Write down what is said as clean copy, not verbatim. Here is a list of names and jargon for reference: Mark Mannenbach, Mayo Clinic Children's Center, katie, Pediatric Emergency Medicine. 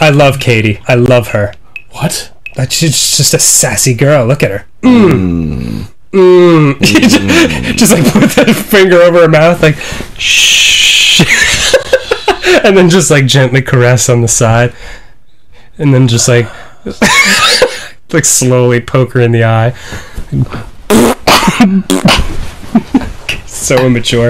I love Katie. I love her. What? She's just a sassy girl. Look at her. Mm. Mm. Mm. Just like put that finger over her mouth, like shh, and then just like gently caress on the side, and then just like like slowly poke her in the eye. So immature.